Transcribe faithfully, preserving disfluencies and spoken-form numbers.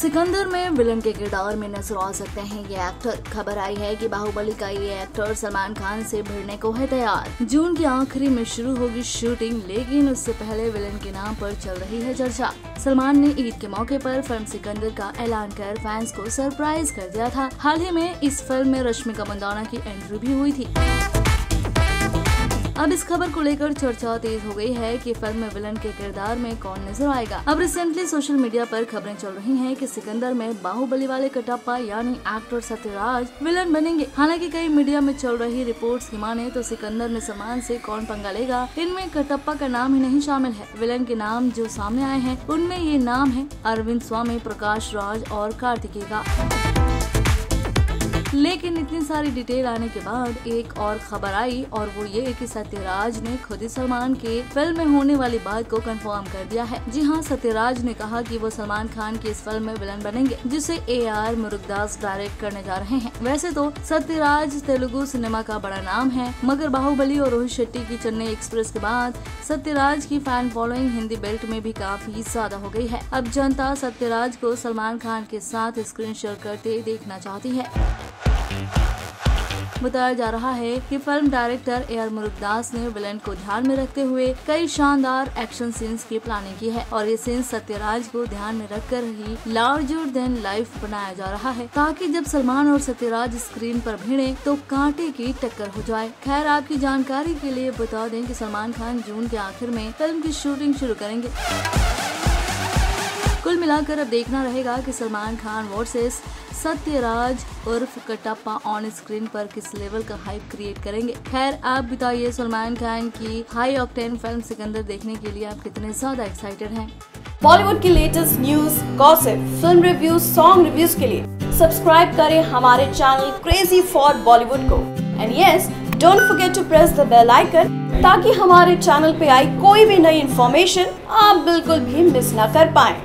सिकंदर में विलन के किरदार में नजर आ सकते हैं ये एक्टर। खबर आई है कि बाहुबली का ये एक्टर सलमान खान से भिड़ने को है तैयार। जून के आखिरी में शुरू होगी शूटिंग, लेकिन उससे पहले विलन के नाम पर चल रही है चर्चा। सलमान ने ईद के मौके पर फिल्म सिकंदर का ऐलान कर फैंस को सरप्राइज कर दिया था। हाल ही में इस फिल्म में रश्मिका मंदाना की एंट्री भी हुई थी। अब इस खबर को लेकर चर्चा तेज हो गई है कि फिल्म में विलन के किरदार में कौन नजर आएगा। अब रिसेंटली सोशल मीडिया पर खबरें चल रही हैं कि सिकंदर में बाहुबली वाले कटप्पा यानी एक्टर सत्यराज विलन बनेंगे। हालांकि कई मीडिया में चल रही रिपोर्ट्स की माने तो सिकंदर में सलमान से कौन पंगा लेगा, इनमें कटप्पा का नाम ही नहीं शामिल है। विलन के नाम जो सामने आए हैं उनमें ये नाम है अरविंद स्वामी, प्रकाश राज और कार्तिकेय का। लेकिन इतनी सारी डिटेल आने के बाद एक और खबर आई और वो ये कि सत्यराज ने खुद ही सलमान के फिल्म में होने वाली बात को कंफर्म कर दिया है। जी हां, सत्यराज ने कहा कि वो सलमान खान की इस फिल्म में विलन बनेंगे, जिसे ए आर मुरुगदास डायरेक्ट करने जा रहे हैं। वैसे तो सत्यराज तेलुगु सिनेमा का बड़ा नाम है, मगर बाहुबली और रोहित शेट्टी की चेन्नई एक्सप्रेस के बाद सत्यराज की फैन फॉलोइंग हिंदी बेल्ट में भी काफी ज्यादा हो गयी है। अब जनता सत्यराज को सलमान खान के साथ स्क्रीन शेयर करते देखना चाहती है। बताया जा रहा है कि film director A R Murugadoss ने विलन को ध्यान में रखते हुए कई शानदार एक्शन सीन्स की प्लानिंग की है और ये सीन्स सत्यराज को ध्यान में रखकर ही लार्जर देन लाइफ बनाया जा रहा है, ताकि जब सलमान और सत्यराज स्क्रीन पर भिड़े तो कांटे की टक्कर हो जाए। खैर, आपकी जानकारी के लिए बता दें कि सलमान खान जून के आखिर में फिल्म की शूटिंग शुरू करेंगे। कुल मिलाकर अब देखना रहेगा कि सलमान खान वर्सेस सत्यराज उर्फ कटप्पा ऑन स्क्रीन पर किस लेवल का हाइप क्रिएट करेंगे। खैर, आप बताइए सलमान खान की हाई ऑक्टेन फिल्म सिकंदर देखने के लिए आप कितने ज्यादा एक्साइटेड हैं? बॉलीवुड की latest news, gossip, film reviews, song reviews के लिए सब्सक्राइब करें हमारे चैनल क्रेजी फॉर बॉलीवुड को। And yes, don't forget to press the bell icon, ताकि हमारे चैनल पे आई कोई भी नई इन्फॉर्मेशन आप बिल्कुल भी मिस ना कर पाए।